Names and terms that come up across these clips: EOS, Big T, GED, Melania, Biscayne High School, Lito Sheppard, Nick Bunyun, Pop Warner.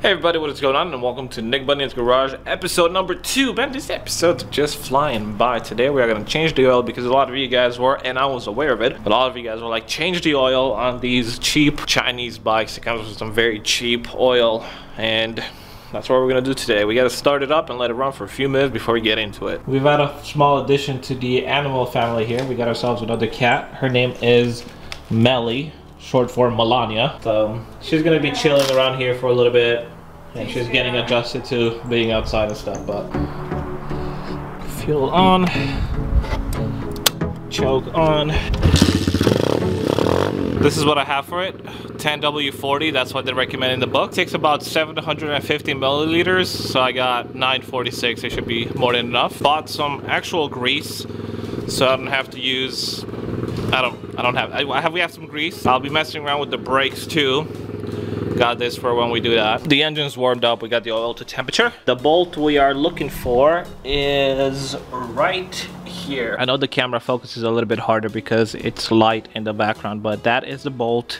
Hey everybody, what is going on and welcome to Nick Bunyun's Garage, episode number 2. Man, this episode's just flying by. Today we are going to change the oil because a lot of you guys were, and I was aware of it, but a lot of you guys were like, change the oil on these cheap Chinese bikes. It comes with some very cheap oil, and that's what we're going to do today. We got to start it up and let it run for a few minutes before we get into it. We've had a small addition to the animal family here. We got ourselves another cat. Her name is Melly, short for Melania. So she's going to be chilling around here for a little bit. And she's getting adjusted to being outside and stuff, but fuel on, choke on. This is what I have for it, 10W40, that's what they recommend in the book. It takes about 750 milliliters, so I got 946, it should be more than enough. Bought some actual grease, so I don't have to use, we have some grease. I'll be messing around with the brakes too. Got this for when we do that. The engine's warmed up, we got the oil to temperature. The bolt we are looking for is right here. I know the camera focuses a little bit harder because it's light in the background, but that is the bolt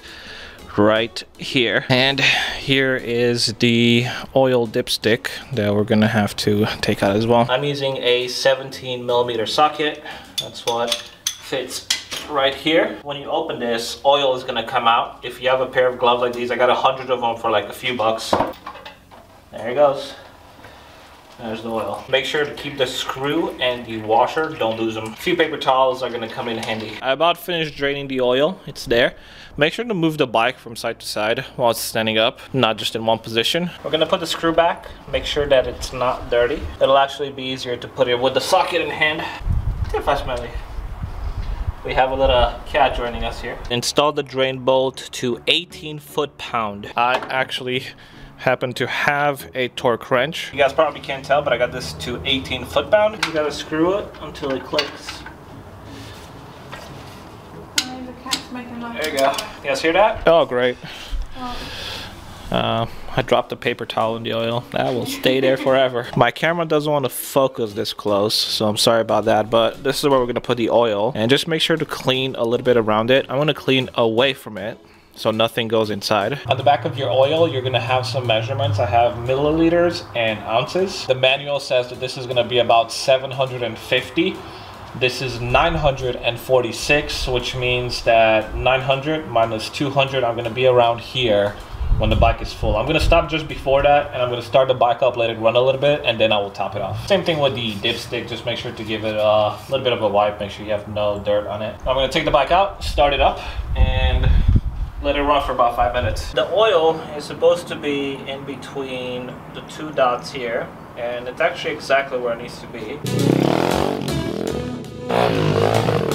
right here. And here is the oil dipstick that we're gonna have to take out as well. I'm using a 17 millimeter socket. That's what fits right here. When you open this, oil is gonna come out. If you have a pair of gloves like these, I got 100 of them for like a few bucks. There it goes. There's the oil. Make sure to keep the screw and the washer, don't lose them. A few paper towels are gonna come in handy. I about finished draining the oil, it's there. Make sure to move the bike from side to side while it's standing up, not just in one position. We're gonna put the screw back, make sure that it's not dirty. It'll actually be easier to put it with the socket in hand. We have a little cat joining us here. Install the drain bolt to 18 foot-pound. I actually happen to have a torque wrench. You guys probably can't tell, but I got this to 18 foot-pound. You gotta screw it until it clicks. The cat's making noise. There you go. You guys hear that? Oh, great. Oh. I dropped a paper towel in the oil. That will stay there forever. My camera doesn't want to focus this close, so I'm sorry about that, but this is where we're going to put the oil. And just make sure to clean a little bit around it. I want to clean away from it so nothing goes inside. On the back of your oil, you're going to have some measurements. I have milliliters and ounces. The manual says that this is going to be about 750. This is 946, which means that 900 minus 200, I'm going to be around here when the bike is full. I'm gonna stop just before that, and I'm gonna start the bike up, let it run a little bit, and then I will top it off. Same thing with the dipstick, just make sure to give it a little bit of a wipe, make sure you have no dirt on it. I'm gonna take the bike out, start it up, and let it run for about 5 minutes. The oil is supposed to be in between the two dots here, and it's actually exactly where it needs to be.